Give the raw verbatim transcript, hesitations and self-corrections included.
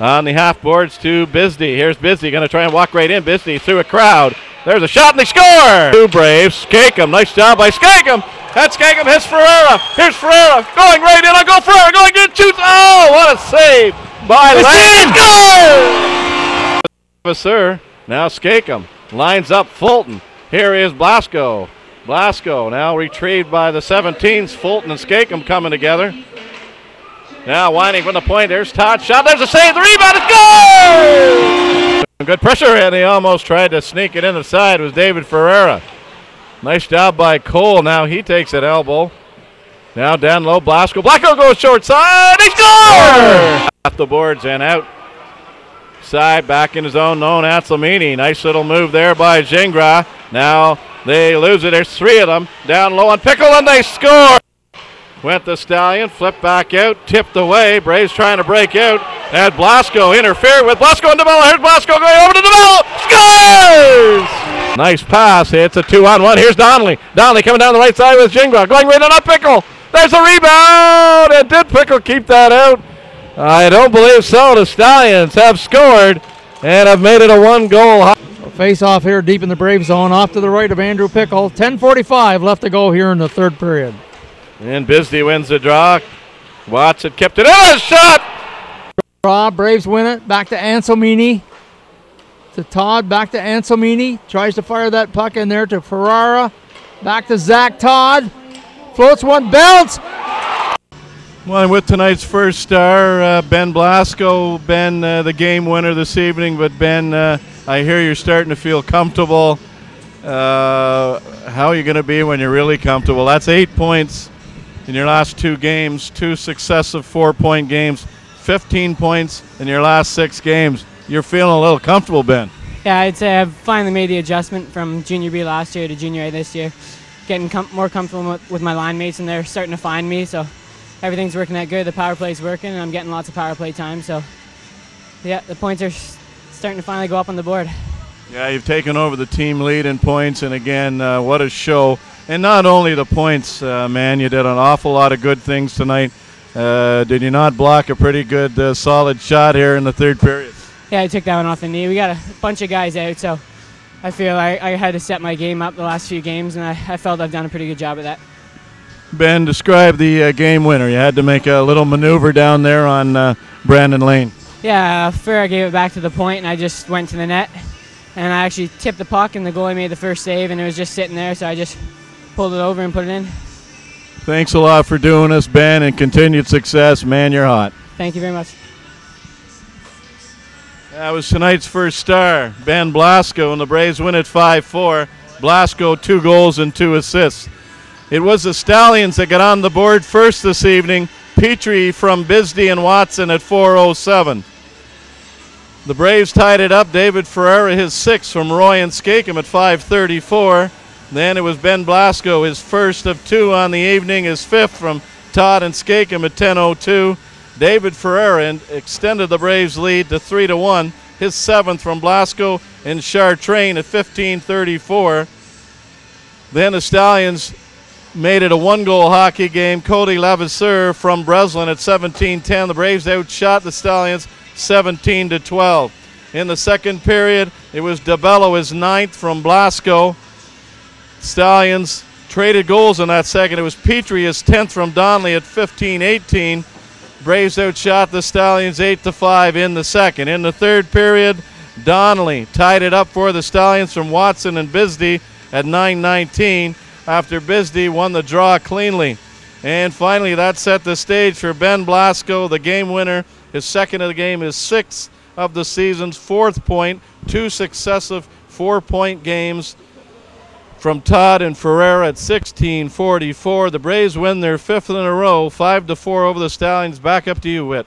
On the half boards to Bisdy. Here's Bisdy, going to try and walk right in. Bisdy through a crowd. There's a shot and they score! Two Braves. Skakem, nice job by Skakem. That's Skakem, hits Ferreira. Here's Ferreira, going right in. I'll go Ferreira, going in, shoots. Oh, what a save by Lane. Goal! Lavasseur, now Skakem, lines up Fulton. Here is Blasco. Blasco now retrieved by the seventeens. Fulton and Skakem coming together. Now winding from the point. There's Todd. Shot. There's a save. The rebound. It's goal! Good pressure, and he almost tried to sneak it in the side. It was David Ferreira. Nice job by Cole. Now he takes an elbow. Now down low. Blasco. Blasco goes short side. He scores! Off the boards and out. Side back in his own zone. Anselmini. Nice little move there by Jingra. Now they lose it. There's three of them. Down low on Pickle, and they score. Went the Stallion, flipped back out, tipped away. Braves trying to break out. And Blasco interfered with. Blasco and DeBella. Here's Blasco going over to DeBella. Scores! Nice pass. It's a two on one. Here's Donnelly. Donnelly coming down the right side with Zingra. Going right on up Pickle. There's a rebound. And did Pickle keep that out? I don't believe so. The Stallions have scored and have made it a one goal. Face off here deep in the Brave zone. Off to the right of Andrew Pickle. ten forty-five left to go here in the third period. And Bisdy wins the draw. Watson kept it in. Oh, shot! Draw. Braves win it. Back to Anselmini. To Todd. Back to Anselmini. Tries to fire that puck in there to Ferreira. Back to Zach Todd. Floats one. Bounce! Well, and with tonight's first star, uh, Ben Blasco. Ben, uh, the game winner this evening. But, Ben, uh, I hear you're starting to feel comfortable. Uh, how are you going to be when you're really comfortable? That's eight points. In your last two games, two successive four-point games, fifteen points in your last six games. You're feeling a little comfortable, Ben. Yeah, I'd say I've finally made the adjustment from Junior B last year to Junior A this year. Getting com more comfortable with, with my line mates, and they're starting to find me, so everything's working that good. The power play's working, and I'm getting lots of power play time, so yeah, the points are starting to finally go up on the board. Yeah, you've taken over the team lead in points, and again, uh, what a show. And not only the points, uh, man, you did an awful lot of good things tonight. Uh, did you not block a pretty good, uh, solid shot here in the third period? Yeah, I took that one off the knee. We got a bunch of guys out, so I feel I, I had to set my game up the last few games, and I, I felt I've done a pretty good job of that. Ben, describe the uh, game winner. You had to make a little maneuver down there on uh, Brandon Lane. Yeah, Ferreira gave it back to the point, and I just went to the net, and I actually tipped the puck, and the goalie made the first save, and it was just sitting there, so I just pulled it over and put it in. Thanks a lot for doing this, Ben, and continued success. Man, you're hot. Thank you very much. That was tonight's first star, Ben Blasco, and the Braves win it five four. Blasco, two goals and two assists. It was the Stallions that got on the board first this evening. Petrie from Bisdy and Watson at four oh seven. The Braves tied it up. David Ferreira, his sixth from Roy and Skakem at five thirty-four. Then it was Ben Blasco, his first of two on the evening, his fifth from Todd and Skakem at ten oh two. David Ferreira extended the Braves' lead to three to one, his seventh from Blasco and Chartrain at fifteen thirty-four. Then the Stallions made it a one-goal hockey game. Cody Lavasseur from Breslin at seventeen ten. The Braves outshot the Stallions seventeen to twelve. In the second period, it was DeBella, his ninth from Blasco. Stallions traded goals in that second. It was Petrie, his tenth from Donnelly at fifteen eighteen. Braves outshot the Stallions eight to five in the second. In the third period, Donnelly tied it up for the Stallions from Watson and Bisdy at nine nineteen after Bisdy won the draw cleanly. And finally, that set the stage for Ben Blasco, the game winner. His second of the game, is sixth of the season's fourth point, two successive four-point games from Todd and Ferreira at sixteen forty-four. The Braves win their fifth in a row, five to four over the Stallions. Back up to you, Whit.